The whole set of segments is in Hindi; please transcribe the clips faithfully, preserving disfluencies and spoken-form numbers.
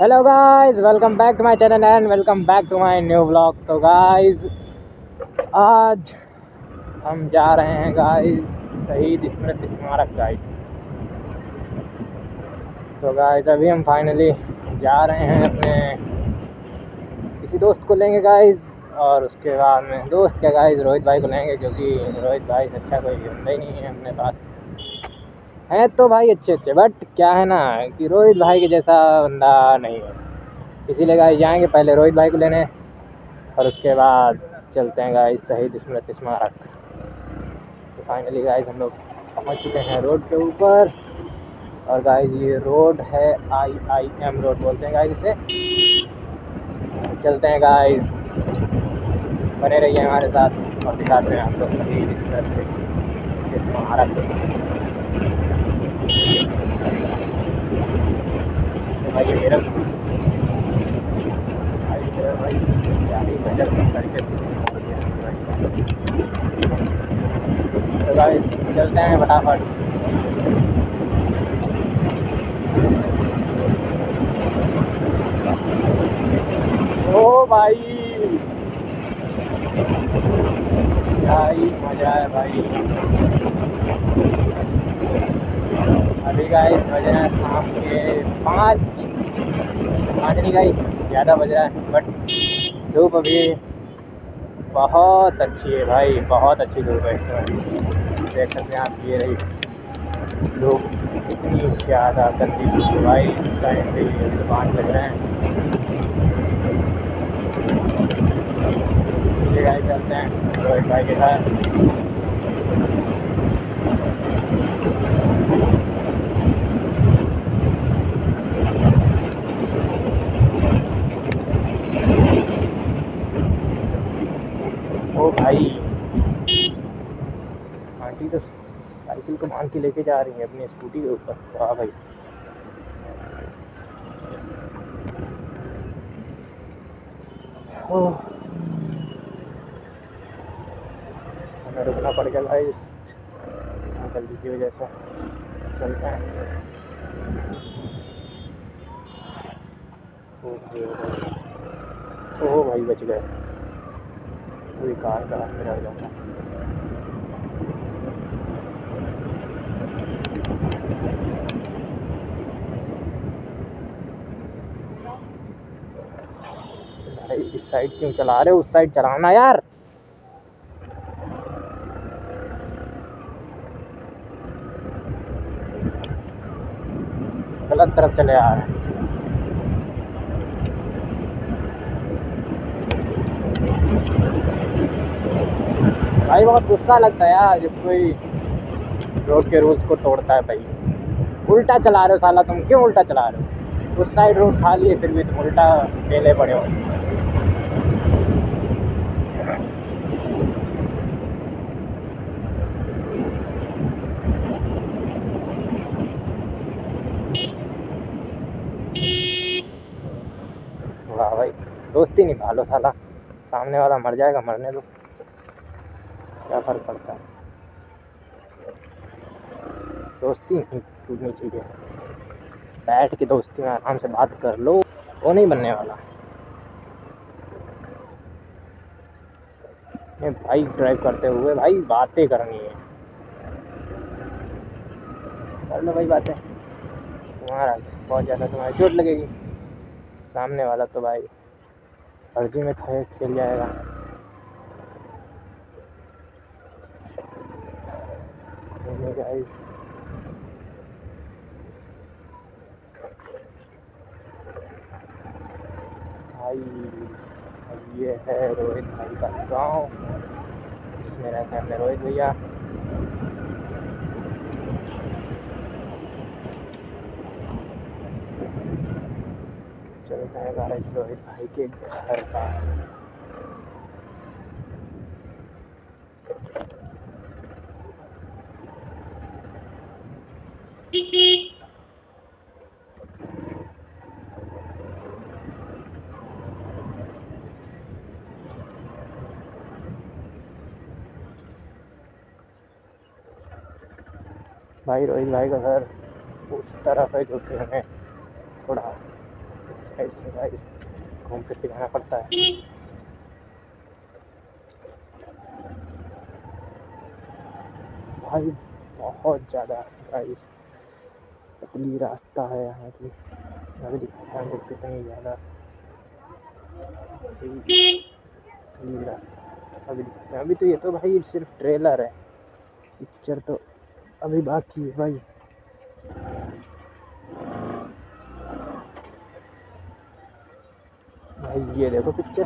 Hello guys, welcome back to my channel and welcome back to my new vlog. तो गाइस आज हम जा रहे हैं गाइस शहीद स्मृति स्मारक गाइस। तो गाइस अभी हम फाइनली जा रहे हैं, अपने किसी दोस्त को लेंगे गाइस और उसके बाद में दोस्त क्या गाइस रोहित भाई को लेंगे, क्योंकि रोहित भाई से अच्छा कोई बंदा ही नहीं है अपने पास। हैं तो भाई अच्छे अच्छे बट क्या है ना कि रोहित भाई के जैसा बंदा नहीं है, इसीलिए गाइस जाएंगे पहले रोहित भाई को लेने और उसके बाद चलते हैं गाइस शहीद स्मृति स्मारक। तो फाइनली गाइस हम लोग पहुँच चुके हैं रोड के ऊपर, और गाइस ये रोड है आई आई एम रोड बोलते हैं गाइस इसे। चलते हैं गाइस, बने रहिए हमारे साथ और दिखाते हैं हम लोग शहीद स्मृति स्मारक। भाई मेरा भाई गाड़ी बजट करके चलते हैं फटाफट। ओ भाई मजा है भाई, अभी गाइस बजे हैं शाम के पाँच पाँच नहीं गाइस ज़्यादा बज रहा है, बट धूप अभी बहुत अच्छी है भाई, बहुत अच्छी धूप है। देख सकते हैं आप, ये रही धूप, इतनी ज़्यादा गंदी धूप है भाई, टाइम पे दुकान लग रहे हैं। गाइस चलते हैं रोहित भाई के साथ। ओ भाई आंटी तो साइकिल को बांध के लेके जा रही है अपनी स्कूटी के ऊपर। वाह भाई, ओ रुकना पड़ गया भाई इस गलती की वजह से। चलते हैं, ओह भाई बच गए, पूरी कार का रास्ता रह जाऊँगा। भाई इस साइड क्यों चला रहे हो, उस साइड चलाना यार। गलत तरफ चले आ रहे हैं। भाई बहुत गुस्सा लगता है यार जब कोई रोड के रूल्स को तोड़ता है। भाई उल्टा चला रहे हो साला, तुम क्यों उल्टा चला रहे हो, उस साइड रोड खाली है फिर भी तुम उल्टा खेले पड़े हो। वाह भाई दोस्ती निभा लो साला, सामने वाला मर जाएगा, मरने दो, क्या फर्क पड़ता है, दोस्ती नहीं टूटनी चाहिए। बैठ के दोस्ती में आराम से बात कर लो, वो नहीं बनने वाला। मैं भाई ड्राइव करते हुए भाई बातें करनी है, कर लो भाई बातें, तुम्हारा बहुत ज़्यादा तुम्हारी चोट लगेगी। सामने वाला तो भाई फर्जी में खेल खेल जाएगा। भाई ये है रोहित भाई का गाँव, इसमें रहते हैं अपने रोहित भैया। चलता है गाइस रोहित भाई के घर का। भाई रोहित भाई का घर उस तरफ है जो कि हमें थोड़ा साइड से गाइस घूम के दिखाना पड़ता है। भाई बहुत ज़्यादा गाइस पतली रास्ता है यहाँ की, अभी दिखाता हूँ कहीं ज़्यादा पतली रास्ता अभी दिखाता। अभी तो ये तो भाई सिर्फ ट्रेलर है, पिक्चर तो अभी बाकी है भाई। भाई ये देखो पिक्चर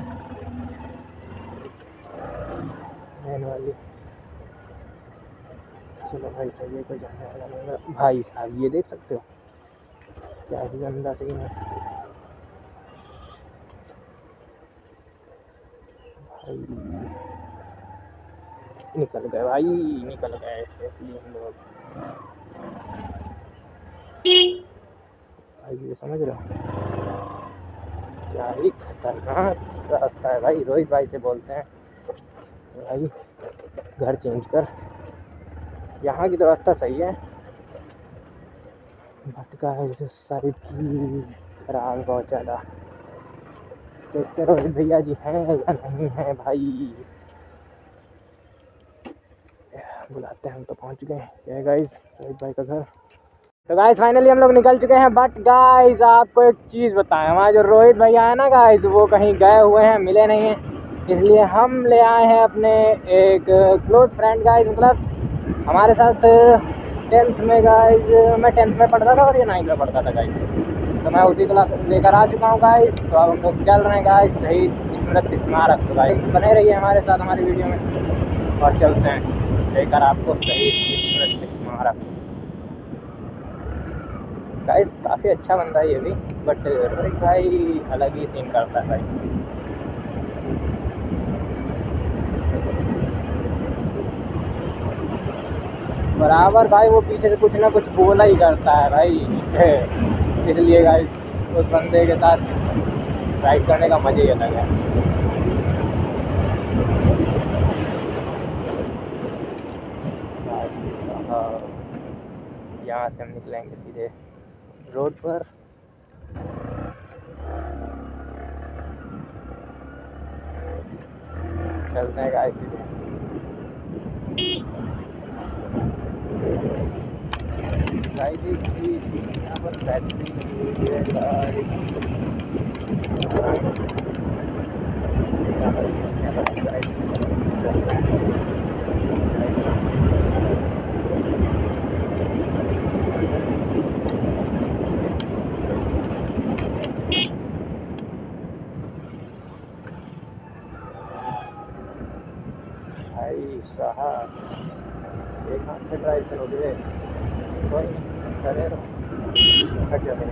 मैन वाली। चलो भाई सही है, कोई जाने वाला नहीं। भाई साहब ये देख सकते हो क्या ही गंदा सीन है भाई। निकल गए भाई, निकल गए हम लोग भाई। ये समझ रहे हो क्या ही खतरनाक रास्ता है भाई। रोहित भाई से बोलते हैं भाई घर चेंज कर, यहाँ की तो रास्ता सही है, भटका है जो सारी की खराब बहुत ज़्यादा। देखते रोहित भैया जी हैं या नहीं है भाई, बुलाते हैं। हम तो पहुंच गए हैं गाइस रोहित भाई का घर। तो गाइस फाइनली हम लोग निकल चुके हैं, बट गाइस आपको एक चीज़ बताएं, हमारे जो रोहित भैया है ना गाइस वो कहीं गए हुए हैं, मिले नहीं हैं, इसलिए हम ले आए हैं अपने एक क्लोज फ्रेंड गाइस। मतलब हमारे साथ टेंथ में गाइस, मैं टेंथ में पढ़ता था और ये नाइन्थ में पढ़ता था गाइस, तो मैं उसी क्लास लेकर आ चुका हूँ गाइस। तो अब हम लोग चल रहे हैं गाइस शहीद स्मृति स्मारक। तो गाइस बने रहिए हमारे साथ हमारी वीडियो में और चलते हैं लेकर आपको शहीद स्मारक। गाइस काफ़ी अच्छा बंदा है ये भी, बट रोहित भाई अलग ही सीन करता है भाई। बराबर भाई वो पीछे से कुछ ना कुछ बोला ही करता है भाई, इसलिए गाइस उस बंदे के साथ राइड करने का मज़ा ही अलग है। यहाँ से हम निकलेंगे सीधे रोड पर। चलते हैं गाइस सीधे। यहाँ पर बैटरी लगी है गाइस, एक हाथ से ड्राइव करोगे कोई करे रहो हट जाए।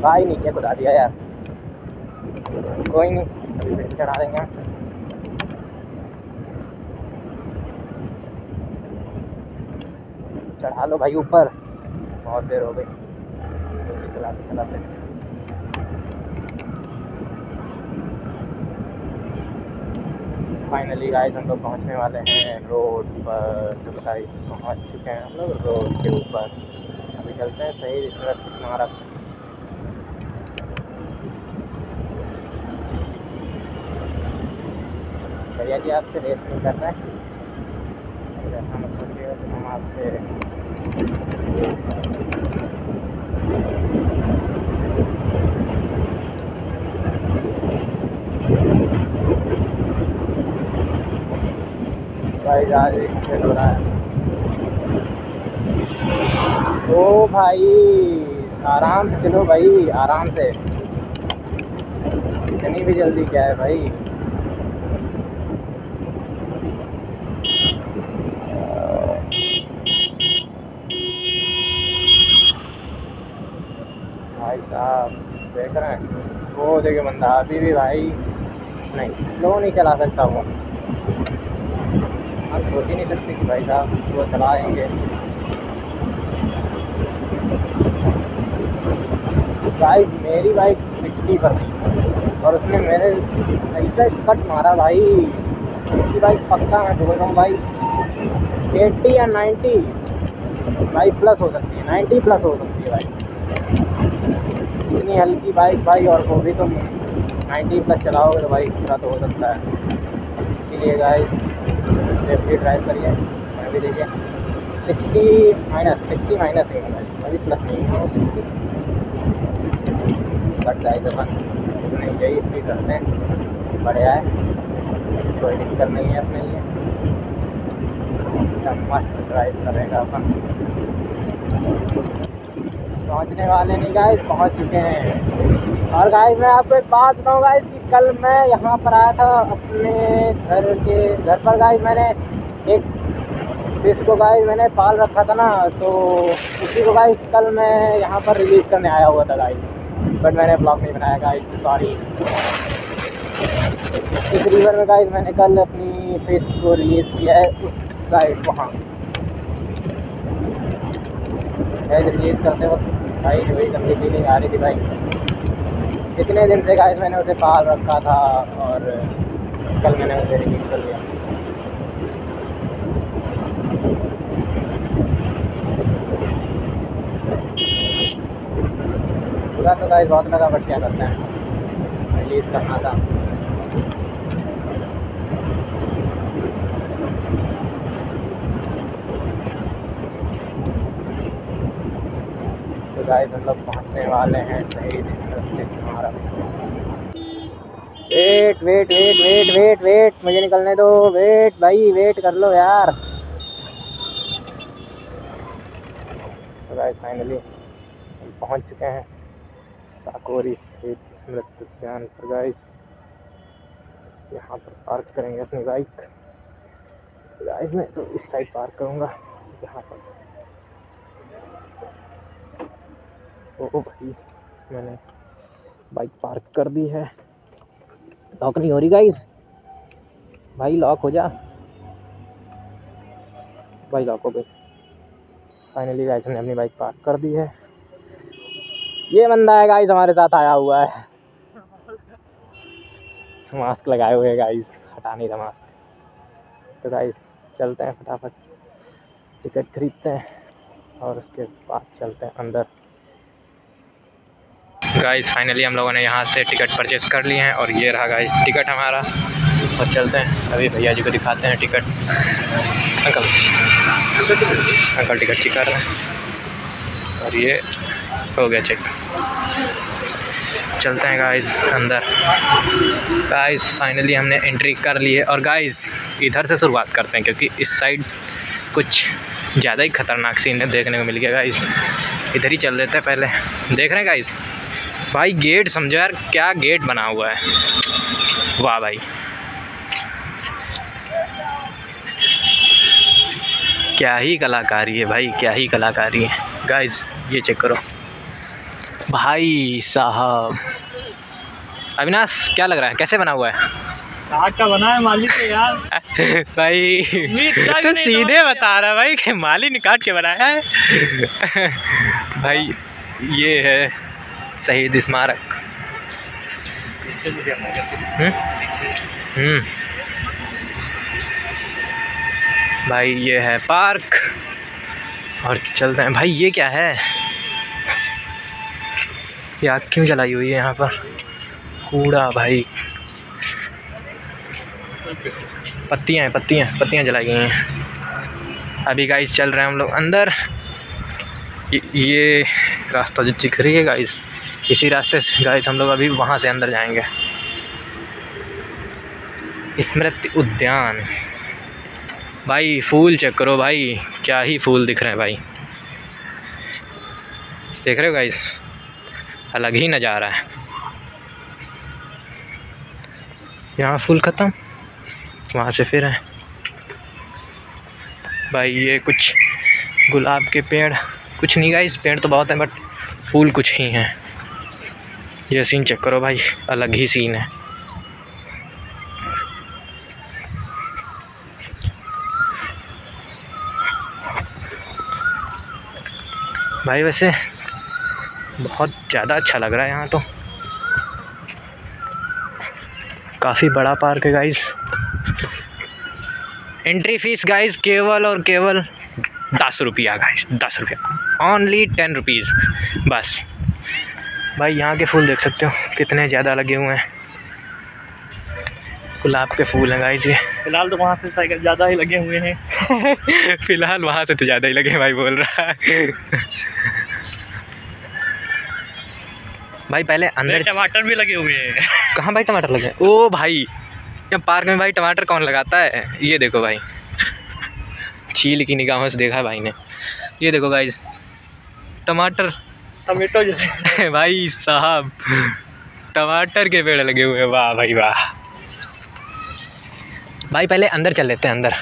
भाई नीचे कुदा दिया यार, कोई नहीं अभी फिर चढ़ा देंगे। चढ़ा लो भाई ऊपर, बहुत देर हो गई चलाते चलाते। फाइनली गाइस हम लोग पहुंचने वाले हैं रोड पर। तो गाइस पहुंच चुके हैं हम लोग रोड के ऊपर। अभी चलते हैं शहीद स्मृति स्मारक। भैया जी आपसे रेस नहीं करना है, हम आपसे भाई यार एक खेल हो रहा है। ओ भाई आराम से चलो भाई, आराम से, इतनी भी जल्दी क्या है भाई। देख रहे हैं वो देखे बंदा अभी भी भाई नहीं स्लो नहीं चला सकता वो। आप सोच ही नहीं सकते कि भाई साहब वो चलाएंगे। बाइक मेरी बाइक सिक्सटी पर थी और उसने मेरे ऐसा कट मारा भाई, उसकी बाइक पक्का मैं बोल रहा हूँ भाई एट्टी या नाइन्टी भाई प्लस हो सकती है, नाइन्टी प्लस हो सकती है भाई, इतनी हल्की बाइक भाई। और वो भी तो नाइन्टी प्लस चलाओगे तो भाई पूरा तो हो सकता है। इसीलिए गाइस सेफ्टी ड्राइव करिए। मैं भी देखिए सिक्सटी माइनस सिक्सटी माइनस है भाई, अभी प्लस नहीं है बट गाइस अपन नहीं चाहिए इसलिए करते हैं, बढ़िया है, कोई दिक्कत नहीं है अपने लिए, मस्त ड्राइव करेगा अपन। पहुँचने वाले नहीं गाइस, पहुँच चुके हैं। और गाइस मैं आपको एक बात बताऊँ गाइस कि कल मैं यहाँ पर आया था अपने घर के घर पर गाइस, मैंने एक फिश को गाइस मैंने पाल रखा था ना, तो उसी को गाइस कल मैं यहाँ पर रिलीज करने आया हुआ था गाइस, बट मैंने ब्लॉग नहीं बनाया गाइस, सॉरी। इस रिवर में गाइस मैंने कल अपनी फिश को रिलीज़ किया है उस साइड वहाँ रिलीज करते वक्त भाई वही गंदी फीलिंग आ रही थी भाई। इतने दिन से गाइस मैंने उसे पाल रखा था और कल मैंने उसे रिलीज कर दिया। पूरा तो गाइस बहुत लगा बट क्या करते हैं, रिलीज करना था। गाइस हम लोग पहुँचने वाले हैं Shaheed Smriti Udyan. Wait wait wait wait wait wait मुझे निकलने दो, वेट भाई वेट कर लो यार। तो गाइस फाइनली हम पहुँच चुके हैं काकोरी शहीद स्मृति उद्यान पर गाइस। यहाँ पर पार्क करेंगे अपनी बाइक गाइस, मैं तो इस साइड पार्क करूँगा यहाँ पर। ओ भाई मैंने बाइक पार्क कर दी है, लॉक नहीं हो रही गाइस, भाई लॉक हो जा भाई, लॉक हो गई। फाइनली गाइस हमने अपनी बाइक पार्क कर दी है। ये बंदा है गाइस हमारे साथ आया हुआ है, मास्क लगाए हुए है गाइस, हटा नहीं था मास्क। तो गाइस चलते हैं फटाफट टिकट खरीदते हैं और उसके बाद चलते हैं अंदर। गाइस फाइनली हम लोगों ने यहाँ से टिकट परचेस कर लिए हैं और ये रहा गाइस टिकट हमारा। और चलते हैं अभी भैया जी को दिखाते हैं ticket. Uncle uncle ticket check कर रहे हैं और ये हो गया चेक। चलते हैं गाइस अंदर। गाइस फाइनली हमने एंट्री कर ली है और गाइस इधर से शुरुआत करते हैं क्योंकि इस साइड कुछ ज़्यादा ही ख़तरनाक सीन देखने को मिल गया गाइस। इधर ही चल देते हैं पहले, देख रहे हैं गाइस भाई गेट समझो यार, क्या गेट बना हुआ है, वाह भाई क्या ही कलाकारी है भाई, क्या ही कलाकारी है गाइस। ये चेक करो भाई साहब, अविनाश क्या लग रहा है, कैसे बना हुआ है? काट का बना है माली से यार भाई तो सीधे बता रहा भाई कि माली ने काट के बनाया है भाई। ये है शहीद स्मारक। हम्म भाई ये है पार्क और चलते हैं भाई। ये क्या है, ये आग क्यों जलाई हुई है यहाँ पर? कूड़ा भाई, पत्तियाँ हैं पत्तियाँ पत्तियाँ जलाई गई हैं। अभी गाइस चल रहे हैं हम लोग अंदर। ये, ये रास्ता जो दिख रही है गाइस, इसी रास्ते से गाइस हम लोग अभी वहाँ से अंदर जाएंगे स्मृति उद्यान। भाई फूल चेक करो भाई, क्या ही फूल दिख रहे हैं भाई, देख रहे हो गाइस, अलग ही नज़ारा है। यहाँ फूल ख़त्म, वहाँ से फिर है भाई। ये कुछ गुलाब के पेड़, कुछ नहीं गाइस पेड़ तो बहुत हैं बट फूल कुछ ही हैं। ये सीन चेक करो भाई, अलग ही सीन है। भाई वैसे बहुत ज़्यादा अच्छा लग रहा है यहाँ तो। काफ़ी बड़ा पार्क है गाइस। एंट्री फीस गाइस केवल और केवल दस रुपया गाइस, दस रुपया ओनली टेन रुपीज़ बस। भाई यहाँ के फूल देख सकते हो कितने ज़्यादा लगे हुए हैं, गुलाब के फूल हैं गाइस ये। फ़िलहाल तो वहाँ से ज़्यादा ही लगे हुए हैं फ़िलहाल वहाँ से तो ज़्यादा ही लगे भाई बोल रहा है भाई पहले अंदर टमाटर भी लगे हुए हैं। कहाँ भाई टमाटर लगे? ओ भाई यहाँ पार्क में भाई टमाटर कौन लगाता है? ये देखो भाई, चील की निगाहों से देखा भाई ने। ये देखो गाइस टमाटर, टमेटो जैसे भाई साहब टमाटर के पेड़ लगे हुए हैं। वाह भाई वाह। भाई पहले अंदर चल लेते हैं, अंदर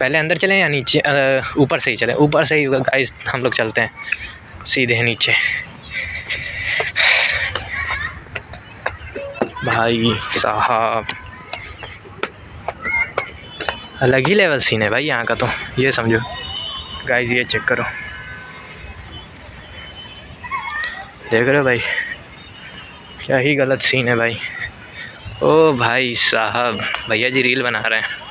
पहले अंदर चलें या नीचे? ऊपर से ही चलें, ऊपर से ही गाइस हम लोग चलते हैं सीधे नीचे। भाई साहब अलग ही लेवल सीन है भाई यहाँ का तो, ये समझो गाइस। ये चेक करो, देख रहे हो भाई क्या ही गलत सीन है भाई। ओ भाई साहब भैया जी रील बना रहे हैं।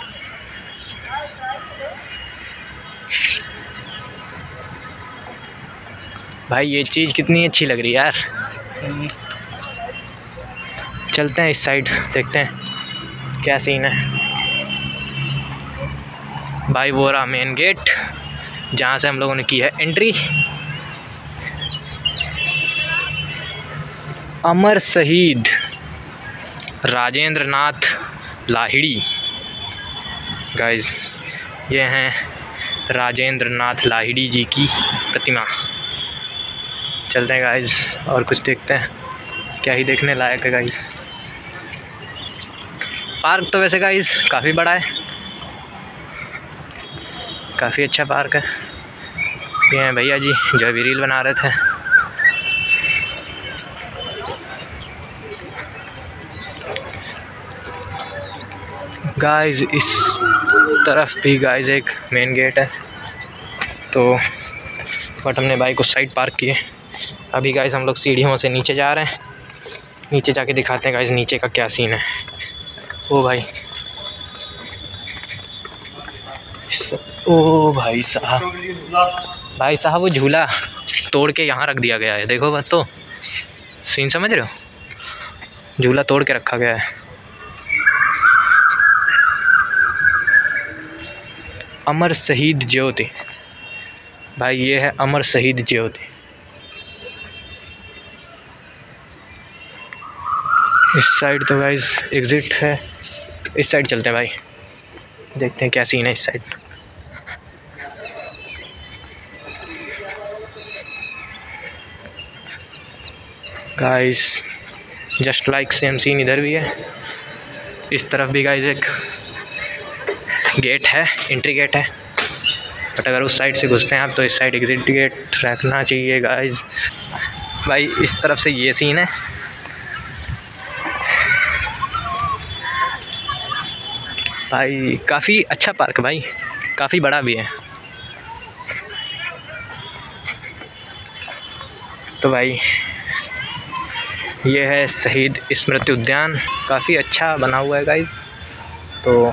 भाई ये चीज़ कितनी अच्छी लग रही है यार। चलते हैं इस साइड, देखते हैं क्या सीन है। भाई वो रहा मेन गेट जहाँ से हम लोगों ने की है एंट्री। अमर शहीद राजेंद्रनाथ लाहिड़ी गाइस, ये हैं राजेंद्रनाथ लाहिड़ी जी की प्रतिमा। चलते हैं गाइस और कुछ देखते हैं, क्या ही देखने लायक है गाइस। पार्क तो वैसे गाइस काफ़ी बड़ा है, काफ़ी अच्छा पार्क है। ये हैं भैया जी जो अभी रील बना रहे थे। गाइस इस तरफ भी गाइस एक मेन गेट है तो, बट हमने बाइक उस साइड पार्क किए। अभी गाइस हम लोग सीढ़ियों से नीचे जा रहे हैं, नीचे जाके दिखाते हैं गाइस नीचे का क्या सीन है। ओ भाई स... ओ भाई साहब, भाई साहब वो झूला तोड़ के यहाँ रख दिया गया है। देखो बात तो सीन समझ रहे हो, झूला तोड़ के रखा गया है। अमर शहीद ज्योति भाई, ये है अमर शहीद ज्योति। इस साइड तो गाइस एग्ज़िट है, इस साइड चलते हैं भाई, देखते हैं क्या सीन है इस side. Guys just like same scene इधर भी है। इस तरफ भी गाइस एक गेट है, एंट्री गेट है, बट अगर उस साइड से घुसते हैं आप तो इस साइड एग्ज़िट गेट रखना चाहिए गाइस। भाई इस तरफ से ये सीन है। भाई काफ़ी अच्छा पार्क भाई, काफ़ी बड़ा भी है। तो भाई ये है शहीद स्मृति उद्यान, काफ़ी अच्छा बना हुआ है गाइस। तो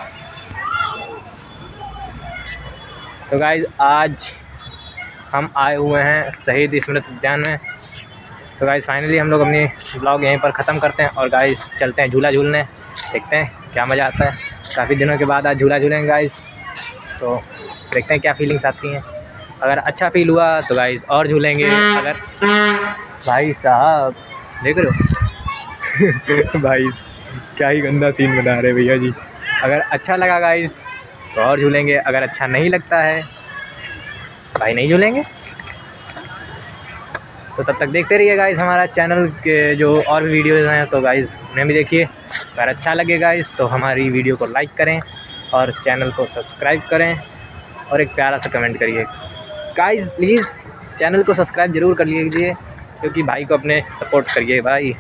तो गाइस आज हम आए हुए हैं शहीद स्मृति उद्यान में। तो गाइस फाइनली हम लोग अपनी ब्लॉग यहीं पर ख़त्म करते हैं और गाइस चलते हैं झूला झूलने, देखते हैं क्या मज़ा आता है। काफ़ी दिनों के बाद आज झूला झूलेंगे गाइस, तो देखते हैं क्या फीलिंग्स आती हैं। अगर अच्छा फील हुआ तो गाइस और झूलेंगे, अगर भाई साहब देख रहे हो भाई क्या ही गंदा सीन बना रहे भैया जी। अगर अच्छा लगा गाइस तो और झूलेंगे, अगर अच्छा नहीं लगता है भाई नहीं झूलेंगे। तो तब तक देखते रहिए गाइस हमारा चैनल के जो और भी वीडियोज़ हैं, तो गाइस उन्हें भी देखिए। अगर अच्छा लगे गाइस तो हमारी वीडियो को लाइक करें और चैनल को सब्सक्राइब करें और एक प्यारा सा कमेंट करिए गाइस। प्लीज़ चैनल को सब्सक्राइब ज़रूर कर लीजिए, क्योंकि भाई को अपने सपोर्ट करिए भाई,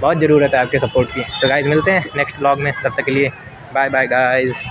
बहुत ज़रूरत है आपके सपोर्ट की। तो गाइस मिलते हैं नेक्स्ट व्लॉग में, तब तक के लिए बाय बाय गाइस।